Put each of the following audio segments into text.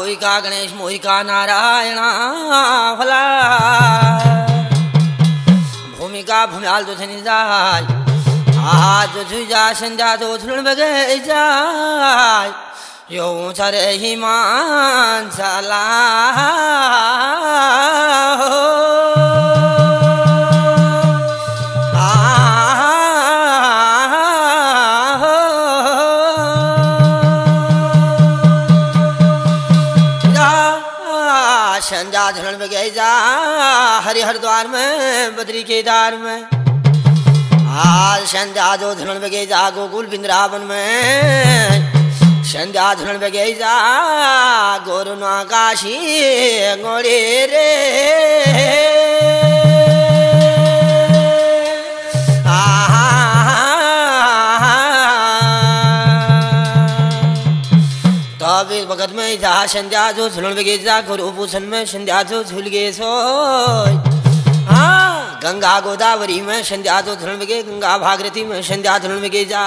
होइका गणेश मोहिका नारायणा भला भूमिका भूम्याल तो छनी जाय आज जो जा संजा तो थुलन बगे जाय यो चरे ही मान चला हरिहर द्वार में बद्री केदार में आज संध्या जो धुन बगे जा गोकुल बिंद्रावन में संध्या धुन बगे जा गोरुना काशी गोरे रे भगत में जा संध्या जो झुलन बगे जा गुरु भूषण में संध्या जो झुल गए सो गंगा गोदावरी में संध्या जो झुलन बगे गंगा भागीरथी में संध्या झुलन बगे जा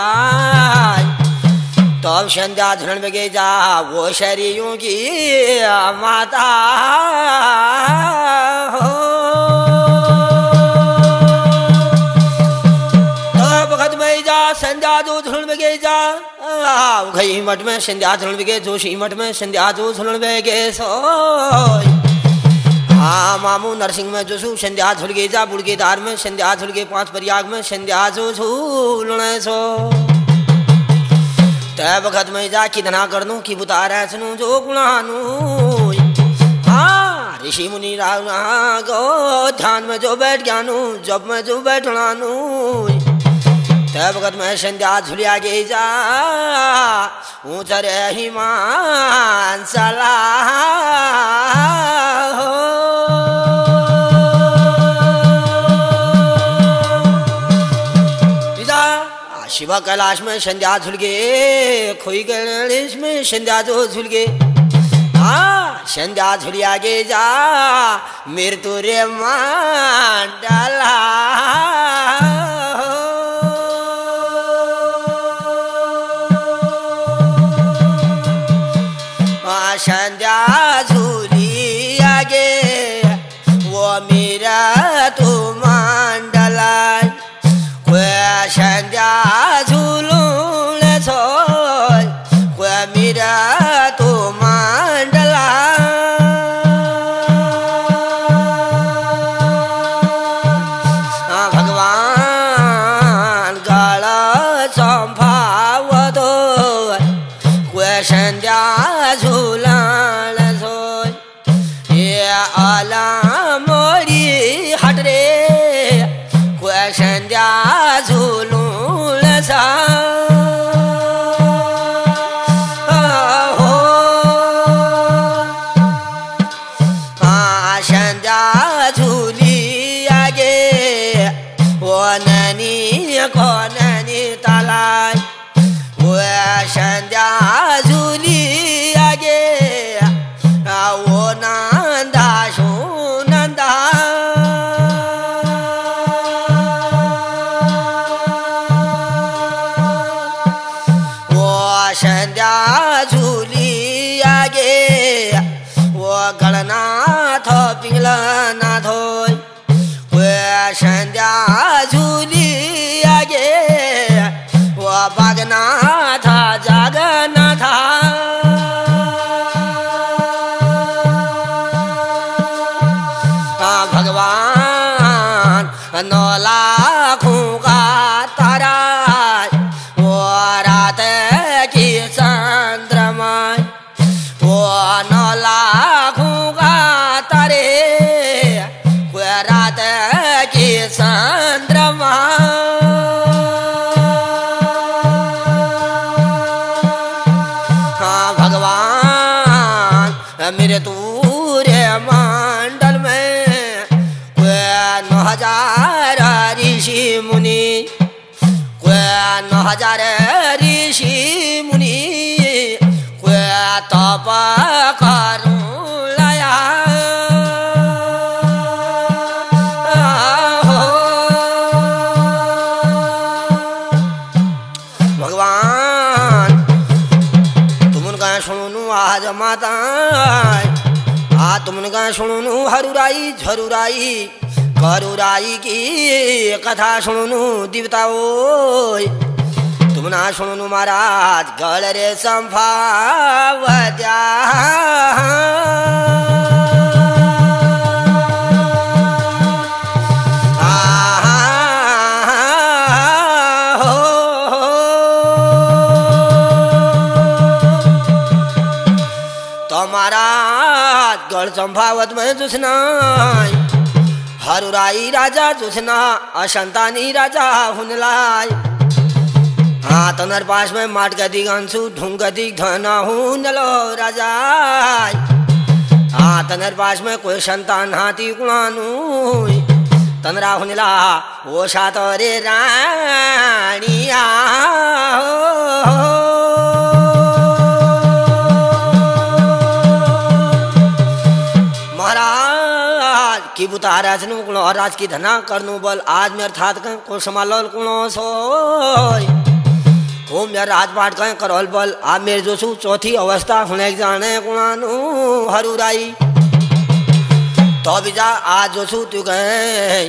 तब संध्या झुलन बगे जा वो शरीरों की माता हो। तब भगत में जा संध्या जो झुलन बगे जा घई मठ में संध्या झुलन बगे जोशी मठ में संध्या जो झुलन बगे सो हाँ मामू नरसिंह में जोसू संध्या झुल गए जा बुड़गेदार में संध्या झुल गए पांच प्रयाग में संध्या जो झूलने सो तय बखत में जा कितना कर नू की बुता रह सुनू जो गुणानू हाँ ऋषि मुनि रावना गो ध्यान में जो बैठ गया नू जब में जो बैठना नू तब भगत में संध्या झुलिया गई जा उतरे ही मान सला हो। शिवा कैलाश में संध्या झुल गए खोई गणेश में संध्या जो झुल गए हाँ संध्या झुलिया गई जा मृत्यु रे मान डाला संध्या झूली आगे वो मेरा तू मांडला कोई संध्या झूलूल सो कोई मेरा तू मांडला भगवान गाला संभाव दो कोई संध्या संध्या झूलूल सा हो संध्या झूली आगे वो ननी को ननी तलाई वो संध्या झूली आगे वो नंदा सो नंदा संध्या झूली आगे वो गणनाथ पिंगलनाथ वो संध्या झूली आगे वो बागनाथ जगन्नाथ भगवान नौला खूगा तारा वो रात चंद्रमा हाँ भगवान मेरे तूरे मंडल में कोई 9,000 ऋषि मुनि कोई 9,000 ऋषि मुनि कोई तप करू लया आज माता आ तुमने का सुनू हरुराई झरुराई करुराई की कथा सुनू देवताओ तुमना सुनू महाराज गल रे संभावत्या संभावत में जुसना हरुराई राजा जुसना अशंतानी राजा हुनलाय हाथ नर पास में माट गदी गंसू ढूंग गदी धना हुनलो राजा हाथ नर पास में कोई संतान हाथी गुणानु तनरा हुनला ओ शातरे रानिया राज की धना करनु बल आज मेर थात को समालोल ओ मेर राजपाट करोल बल आज मेर जोसु चौथी अवस्था होने जाने कुणानु हरुराई तो बीजा आज जोसु तू गए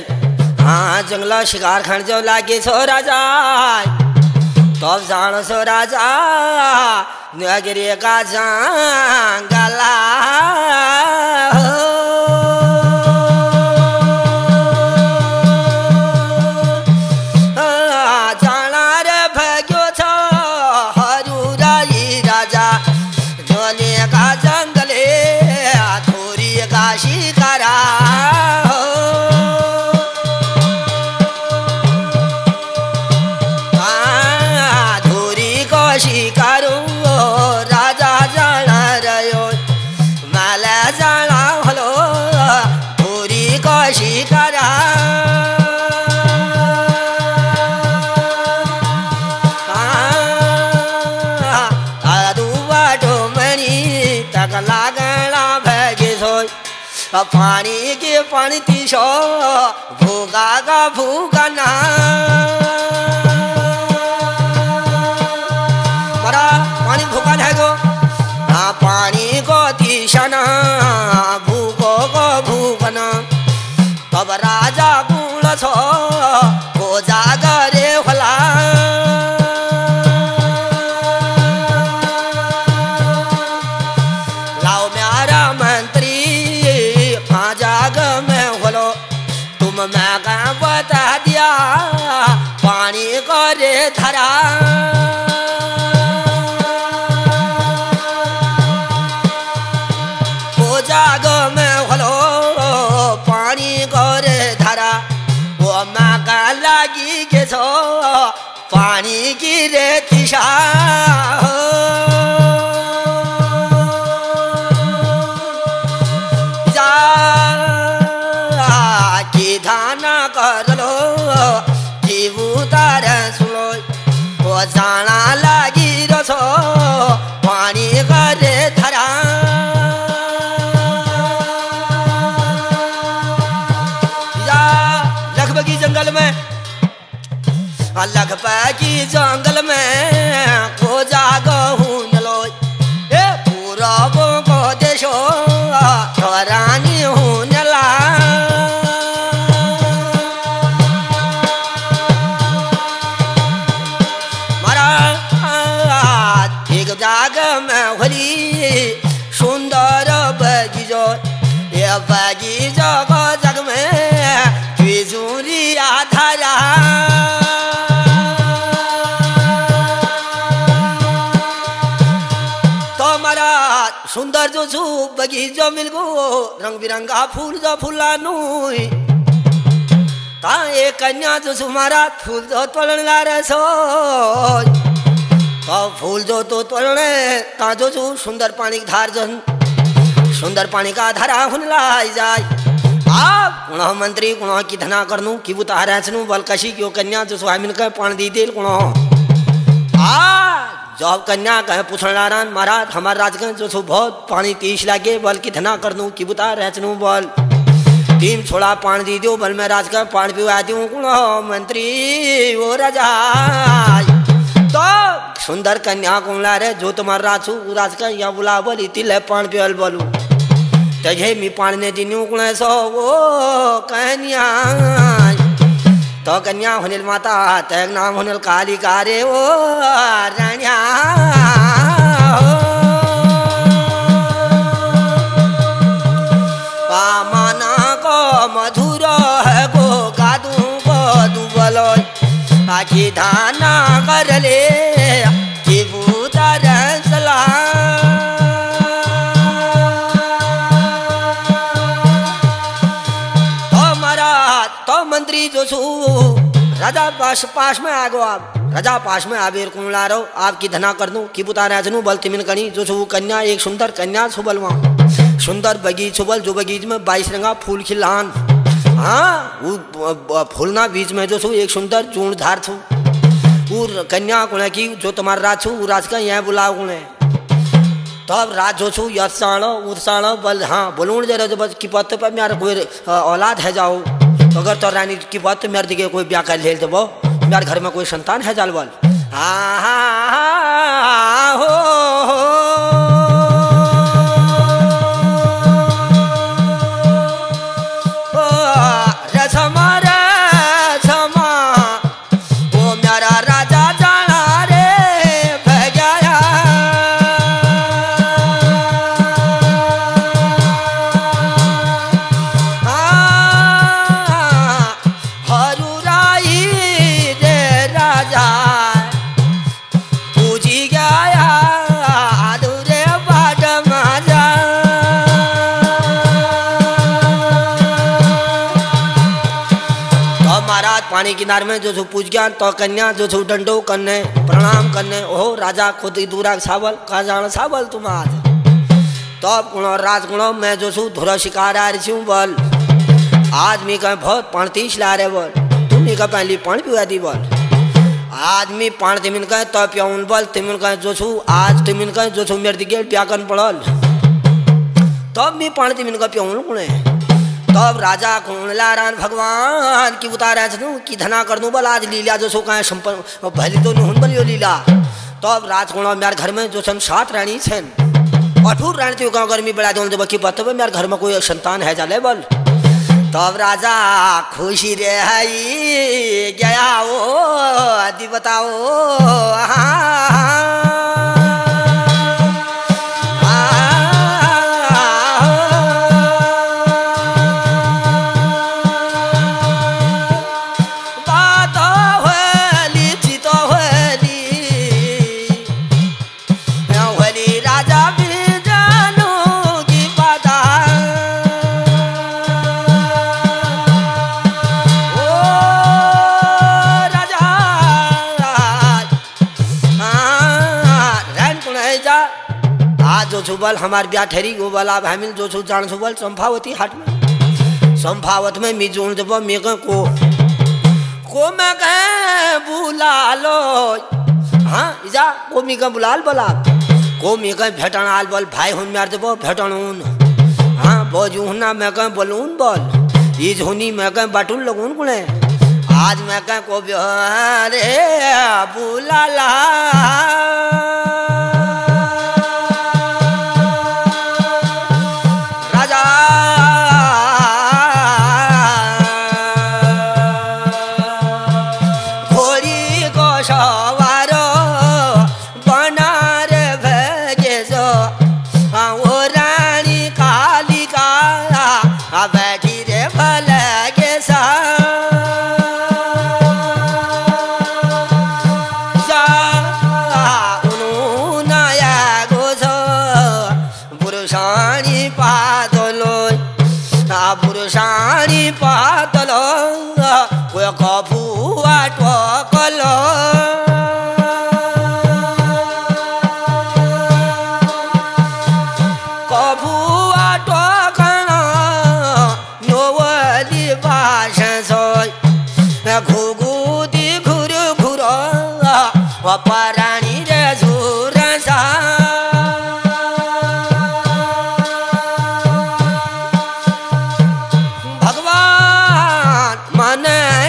हाँ जंगला शिकार खण जो लागे सो राजा तो जानो सो राजा न्यागिरे का जंगला पानी के पानी तीसो भूगा का भूगा ना मरा पानी भूगा है गो हाँ पानी को तीसा ना भूगो को भूगना तब राजा बोला सो गो जागरे भला धरा वो जाग में हलो पानी गोरे धरा वो मागा लागी के सो पानी की रेतिशा जाना लागी रसो पानी करे धरा या लखबगी जंगल में लखबगी जंगल में को जागो हुन लो ए पूरा को देशो रानी हुन ला सुंदर बगीचो ये बगीचो को जग में त्रिजूरिया धरा तो मारा सुंदर जो छू बगीचो मिल गो रंग बिरंगा फूल जो फूलानु ता एक कन्या जो सुमारा फूल जो तोलन ला रसो तो फूल जो तो तोड़ने ताजो जो सुंदर पानी की धार जन सुंदर पानी का धारा हुनला जाय आप गुणा मंत्री गुणा की धना करनू कि वो तारा चनू बलकशी क्यों कन्या जो स्वामी का पान दी दे गुणा आ जॉब कन्या कह पूछण नारायण महाराज हमारे राजगंज जो सो बहुत पानी तीस लागे बल की धना करनू कि वो तारा चनू बल तीन छोड़ा पान दी दो बल में राज का पान पिवा दू गुणा मंत्री वो राजा तो सुंदर कन्या को रे जो तुम्हार राछू उदास का या बुला बोली तिल पान पे अल बोलू तजे मी पान ने दिनु कुण सो वो कन्या तो कन्या होने माता तेग नाम होने काली कारे ओ रानिया पामना को मधुर है को कादू को दुबलो आखी धाना कर ले राजा पास में आ गो आप राजा पास में आबेर को ला रहो आपकी धना कर दूं कि बुता राजनू बल तिमिन कणी जो सु कन्या एक सुंदर कन्या सुबलवा सुंदर बगीच सुबल जो बगीच में 22 रंगा फूल खिलान हाँ वो फूलना बीच में जो सु एक सुंदर चूणधार छू वो कन्या कुण की जो तुम्हारा राज छू वो राज का यहाँ बुलाओ गुण तब राज जो छू याणो उसाणो बल हाँ बोलूण जरा जो बस की पत पर मेरा कोई औलाद है जाओ अगर तो रानी की बात तो मेरे दिखे कोई ब्याह कर ले दबो मेरे घर में कोई संतान है जाल वाल हाँ हाँ हो पानी किनारे में जो सु पूछ गया तो कन्या जो सु डंडो करने प्रणाम करने ओहो राजा खुद ही दूरा सावल कहा जाना सावल तुम आज तो गुणो राज गुणो मैं जो सु धुरा शिकार आ रही हूँ बल आदमी का बहुत पानतीस ला रहे बल तुमने का पहली पान पिवा दी बल आदमी पान तिमिन का तो प्याउन बल तिमिन का जो सु आज तिमिन का जो सु मेरे दिखे प्याकन पड़ल तब मैं पान तिमिन का प्याउन गुणे तब राजा कौन लारान भगवान की उतारा छू की धना कर दूँ बल आज लीला जो सो कहें संपन्न भली तो नुहन बलियो लीला तब राज कौन मेरे घर में जो सन 7 रानी छन और फिर रानी तो गाँव गर्मी बड़ा दौन जबकि बात मेरे घर में कोई संतान है जाले बल तब राजा खुशी रे हई गया ओ आदि बताओ हाँ सुबल हमार ब्याह ठहरी गोबल आप हमिल जो सु जान सुबल संभावती हाट में संभावत में मी जोड़ जब मे को मैं कह बुला लो हाँ इजा को मी का बुलाल बला को मी का भेटन आल बल भाई हुन मार जब भेटन उन हाँ बोझू ना मैं कह बलून बल ईज होनी मैं कह बाटून लगून कुणे आज मैं कह को रे बुला ला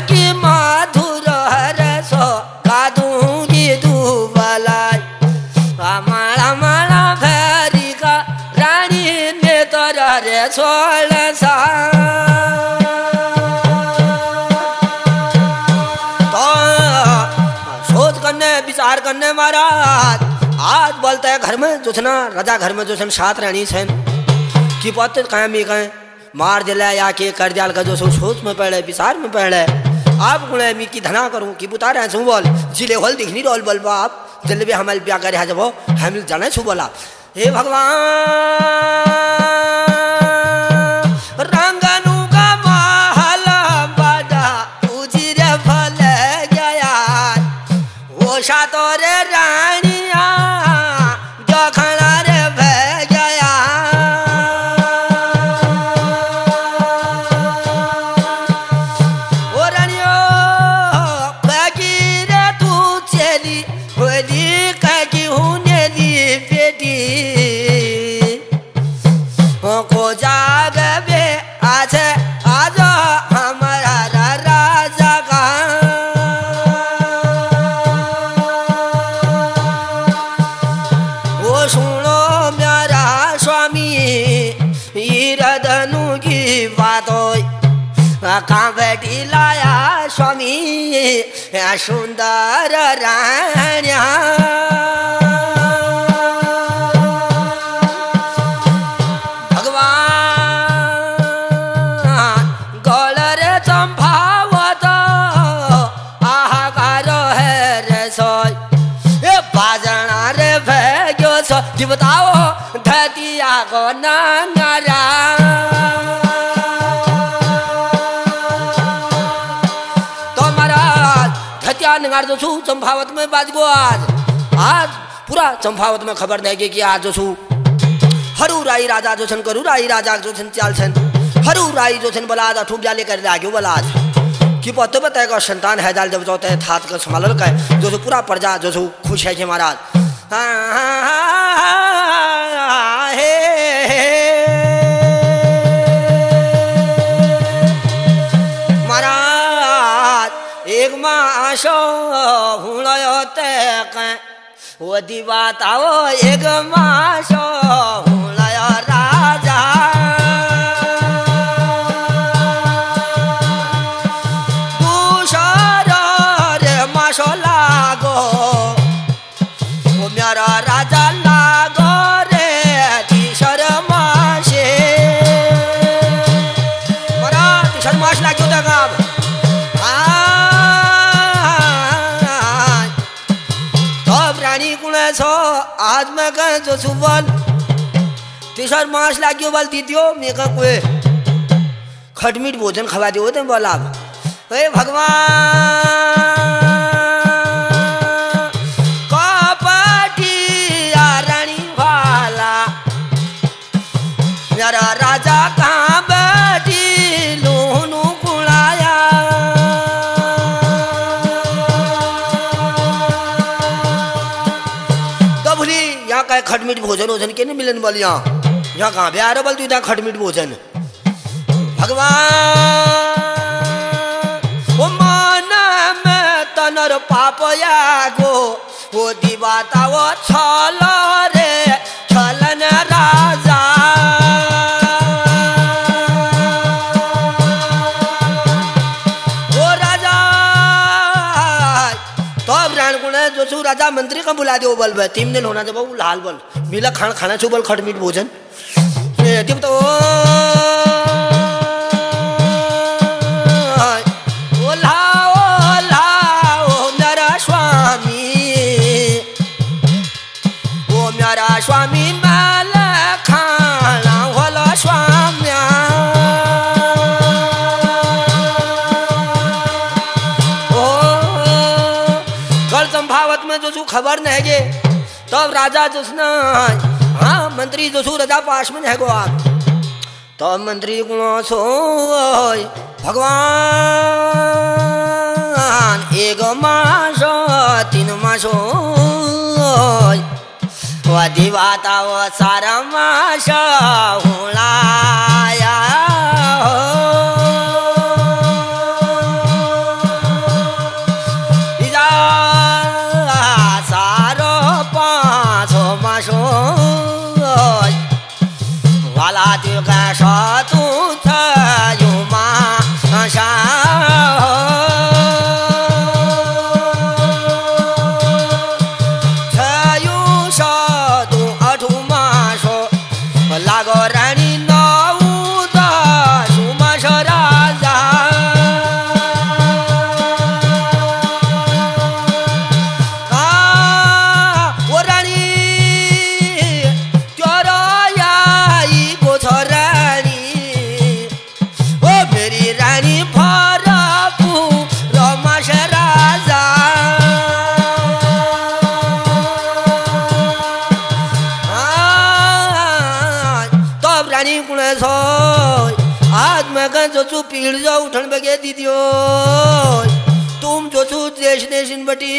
की माधुर हर सो कादूंगी दूबला ने विचार करने महाराज आज बोलता है घर में जोसना रजा घर में जोसन साथ रहनी सन कि पत्ते कहें भी कहें मार जला या के कर जाल का जोसो सोच में पड़े विचार में पड़े आप गुणे मी की धना करूं कि बुता रहे सू बोल जिले होल दिखनी रोल बोलबा आप जल्दी भी हमारे ब्याह कर जब हम जाने छू बोला हे भगवान रंगन तोरे रानिया जखना रे भे गया ओ रानियो बाकी रे तू चली होली काकी होने दी बेटी को जाग बे आज आज हमारा राजा का कहाँ बैठी लाया स्वामी सुंदर रानिया भगवान गौल रे संभावत आहाकार है रे सोई ए बाजना रे भैगो सो जी बताओ धतिया गो नारा जो सू चंपावत में बाज गो आज पूरा चंपावत में खबर देगी कि आज जो सू हरू राई राजा जो सन करू राई राजा जो सन चाल सन हरू राई जो सन बलाज अठूब जाले कर लाग्यो बलाज कि पतो बताएगा संतान है जाल जब जोते है थात का संभाल का जो सू पूरा प्रजा जो सू खुश है कि महाराज वो दिवाता वो एक माशो हुलाया राजा दूसर रे माशो लागो वो मेरा राजा लागो रे तीसर माशे मरा तीसर माश लाग्यो तगा आज मैं कह जो सुबल तीसर मास लागियो बल दीदियो मैं कह कोई खटमीट भोजन खवा दियो तुम बोला अरे भगवान कपटिया रानी वाला मेरा राजा कहाँ बैठी लूनू कुलाया खटमीट भोजन भोजन के नहीं मिलन बोलिया यहाँ कहाँ पे आ रहा बल तू इधर खटमीट भोजन भगवान वो माना मैं तनर पाप यागो वो दिवाता वो छाला रे छलन राजा वो राजा तब रान कुने जो सू राजा मंत्री का बुला दो बल भाई तीन दिन होना जब वो लाल बल मिला खाना खाना चुबल खटमीट भोजन तो ओ लाओ मेरा स्वामी ओ मेरा स्वामी माला खाना वाला स्वामी जो खबर नहीं गे तब राजा जोसना हाँ मंत्री जोसू राजा पास में है गो आप तब मंत्री गुण सो भगवान एक मास तीन मासो वो दिवाता वो सारा मास हुलाया सोय आज मैं कह जोचू पीड़ जाओ उठन बगे दीदियो तुम जोचू देश ने सिन बटी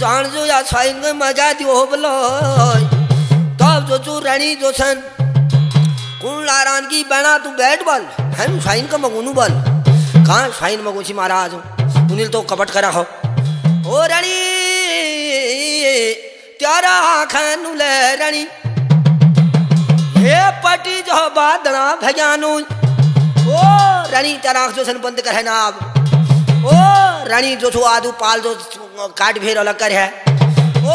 जान जो या साइन में मजा दियो हो बोलो तब जोचू रानी जोसन कुण लारान की बना तू बैठ बल हम साइन का मगुनू बल कहाँ साइन मगुची महाराज उन्हें तो कपट करा हो रानी त्यारा खानू ले रानी ये पटी जो बादना भयानु ओ रानी तेरा जो सन बंद कर है ना आप ओ रानी जो छो आदू पाल जो काट भेर अलग कर है ओ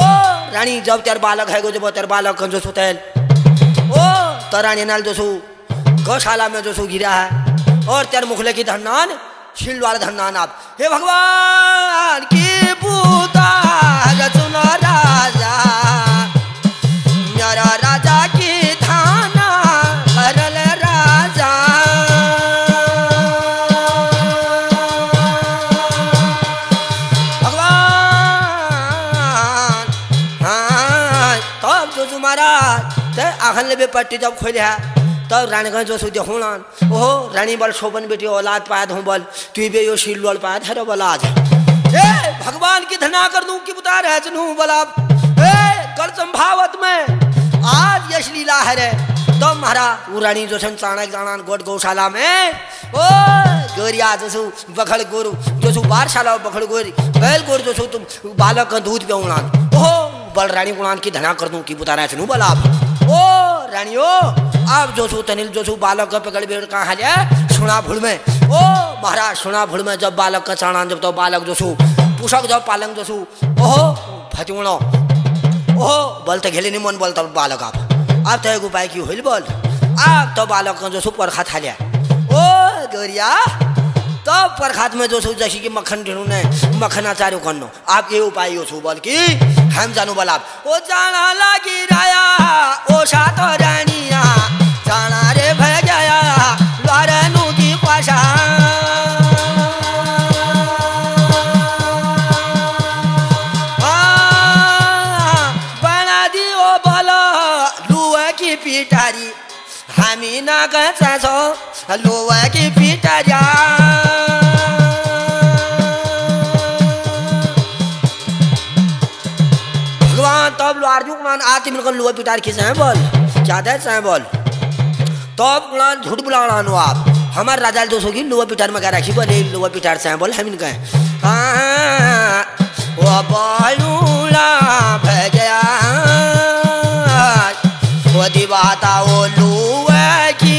रानी जब तेर बालक है गो जब तेर बालक जो सुतैल ओ तो रानी नाल जो सो गौशाला में जो सो गिरा है और तेर मुखले की धन्नान छील वाला धन्नान आप हे भगवान की पूता रचना राजा मेरा राजा की आखन ले पट्टी जब खोल है तब रानीगंज जो सुधे हो ओहो रानी बल शोभन बेटी औलाद पाया हूँ बल तू बे यो शील बल पाया था बल आज ए भगवान की धना कर दूं कि बता रह चलू बल आप ए कर संभावत में आज यश लीला है रे तो महारा वो रानी जो सन चाणक दाना गोट गौशाला में ओ गोरिया जसू बखड़ गोरू जसू बारशाला बखड़ गोरी बैल गोर जसू तुम बालक का दूध पे उड़ान ओहो बल रानी उड़ान की धना कर दूं कि बता रह चलू बल आप ओ रानियो आप जोसू तनिल जोसू बालक का पकड़ बेड़ कहाँ है जाए सुना भूल में ओ महाराज सुना भूल में जब बालक का चाणा जब तो बालक जोसू पुषक जब पालंग जोसू ओहो फतूणो ओहो बोलते घेले नहीं मन बोलता बालक आप तो एक उपाय की हुई बोल आप तो बालक का जोसू परखा था लिया ओ गोरिया तो परखात में जोसू जैसी कि मक्खन ढूंढू ने मक्खन आचार्य करनो आप ये उपाय योसू बोल की हम जानू बोल आप ओ जाना लागी राया ओ शातो रानिया जाना रे भजाया लारनू की पाशा बना दी ओ बोलो लुआ की पिटारी हमी ना कसा सो लुआ की पिटारिया तब लार्जू कुलान आती मिलकर लुआ पिटार की सैंबल ज्यादा सैंबल तब कुलान झूठ बुलाना नो आप हमारे राजा दोस्तों की लुआ पिटार में कह रखी बोले लुआ पिटार सैंबल हम इनका वो बालूला भैया वो दीवाता वो लुआ की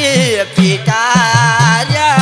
पिटारिया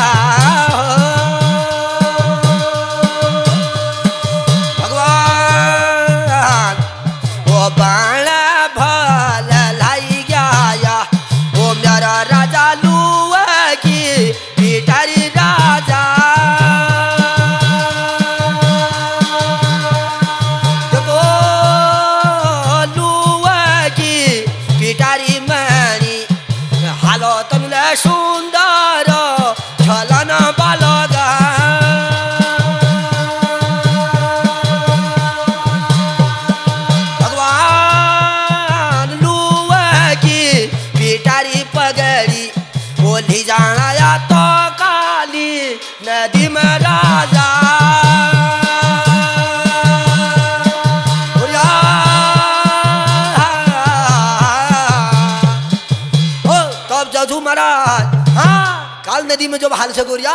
नदी में जो हाल से गोरिया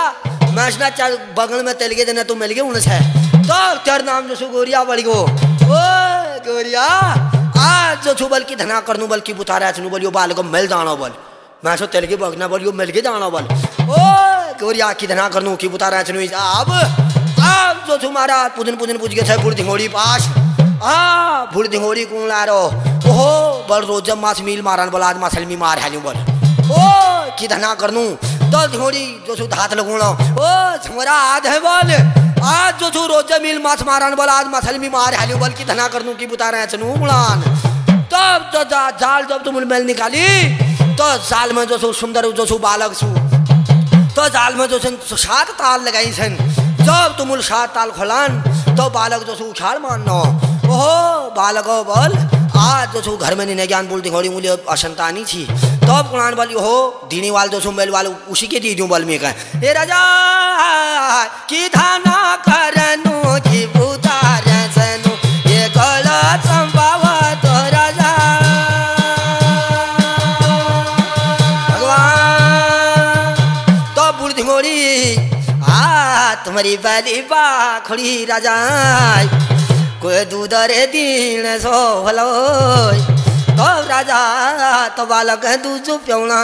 मैं चार बगल में तेल के देना तू मिल गए उनसे तो चार नाम जो सु गोरिया बड़ी गो ओ गोरिया आज जो छू बल की धना करनू बल की बुतारा चनू बोलियो बाल को मिल जाना बल मैं सो तेल के बगना बोलियो मिल के जाना बल ओ गोरिया की धना करनू की बुतारा चनू अब जो छू मारा पुदन पुदन पूछ गए थे भूड़ धिंगोड़ी पास आ भूड़ धिंगोड़ी कौन ला रो ओहो बल रोज जब मास मील मारा बोला आज मासल मी मार है बोल ओ की धना करनू तो झोड़ी जो छू हाथ लगूना ओ झमरा आज है बोल आज जो छू रोज मिल माछ मारान बोल आज मसल मी मार हालियो बोल की धना करनू की बुता रहे चनू गुणान तब तो जाल जब तुम मेल निकाली तो जाल में जो छू सुंदर जो छू बालक छू तो जाल में जो सन 7 ताल लगाई सन जब तुम 7 ताल खोलान तो बालक जो छू उछाल मारनो ओहो बालको बोल आज जो छू घर में निन्हे ज्ञान बोलती घोड़ी मूली अशंतानी थी तब कुरान वाली हो दीनी वाल जो छू मेल वाल उसी के दी दूँ बल में कहें ए राजा की थाना करनु की बुतारे सनु ये कला संभावा तो राजा भगवान तो बोलती घोड़ी आ तुम्हारी पहली बात खड़ी राजा कोई दूध रे दीन सो भलो तो राजा तो बालक दूध प्यौना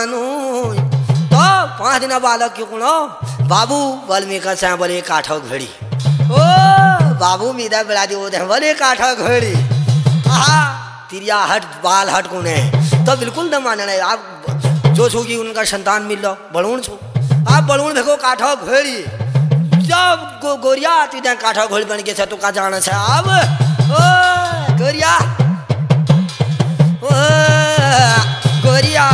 तो 5 दिन बालक क्यों कुणो बाबू बलमी का से बोले काठो घड़ी ओ बाबू मीदा बेड़ा दी ओदे बोले काठो घड़ी आहा तिरिया हट बाल हट कुने तो बिल्कुल न मानना आप जो छूगी उनका संतान मिल लो बलून छू आप बलून देखो काठो घड़ी जब गोरिया तू इधर काठा घोल बन के तू का जाना से अब ओ गोरिया ओ गोरिया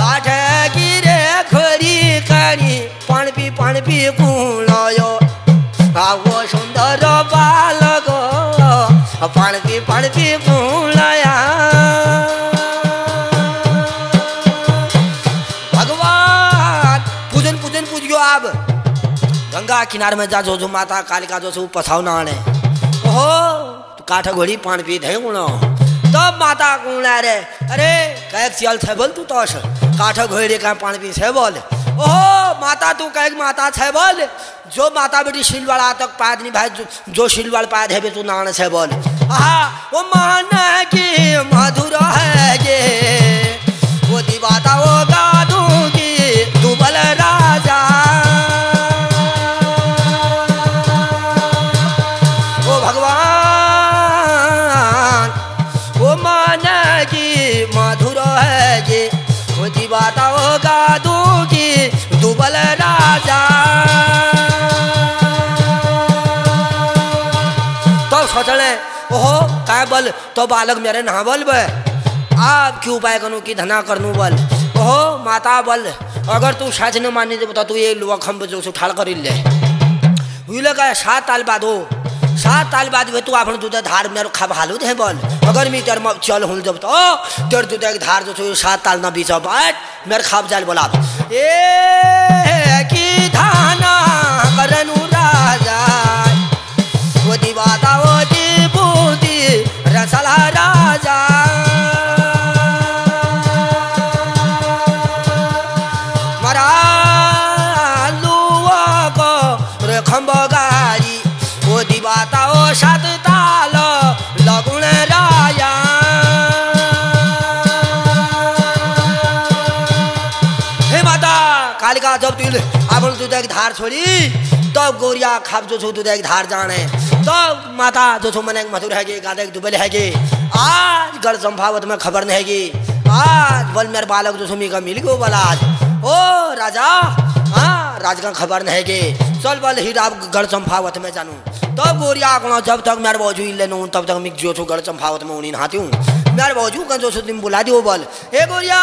काठे गिरे खोरी करी पण पी पुणयो आवो सुंदर बालक पण पी पुणया गंगा किनारे में जा जो जो माता कालिका जो सू पसावना आने ओहो काठा घोड़ी पान पी धे गुणो तब माता गुण रे अरे कैक सियल छे बोल तू तोश काठा घोड़ी का पान पी छे बोल ओहो माता तू कैक माता छे बोल जो माता बेटी शिलवाड़ा तक पाद नहीं भाई जो शिलवाड़ पाद है बे तू नान छे बोल आहा वो मान की मधुर है ये वो दिवाता वो गा दूंगी तू बल राजा ओहो काय बल तो बालक मेरे ना बल बे आप क्यों उपाय करूँ कि धना करनू बल ओहो माता बल अगर तू साज न मानी तो बता तू ये लुआ खम्ब जो उठाड़ कर ले का 7 साल बाद हो 7 साल बाद तू अपन दूध धार मेरे खा हालू दे बल अगर मैं तेर चल हूँ जब तो तेर दूध एक धार जो 7 साल ना बीच बैठ मेरे खाप जाल बोला ए की धाना करनू राजा वो दीवाता वो दीपूती रसला राजा मरा लुआ को रखम्बगारी वो दीवाता वो शतताल लगुण राया हे माता कालिका जब तू आप दूध एक धार छोड़ी तो गोरिया खाप जो छू दूध एक धार जाने तो माता जो छू मन एक मधुर हैगी गादा एक दुबल हैगी आज गढ़ संभावत में खबर नहीं हैगी आज बल मेरे बालक जो छूमी का मिल गो बल आज ओ राजा हाँ राज का खबर नहीं हैगी चल बल ही आप गढ़ संभावत में जानू तो गोरिया को जब तक मेरे बाजू ले नूँ तब तक मैं जो छू गढ़ संभावत में उन्हीं नहाती हूँ मेरे बाजू का जो छू तुम बुला दो बल हे गोरिया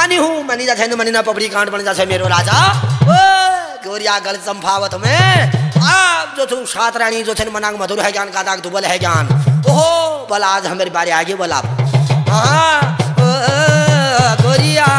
मनी हूँ मनी जा मनी ना पपड़ी कांड बन जा मेरो राजा गोरिया गल संभावत में आप जो छू सात रानी जो छे मनांग मधुर है ज्ञान का दाग दुबल है ज्ञान ओहो बल आज हमारे बारे आगे बल आप हाँ गोरिया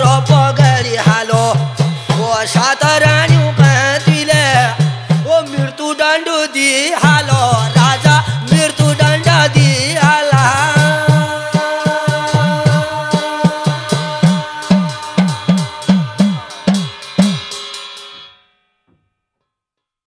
Robo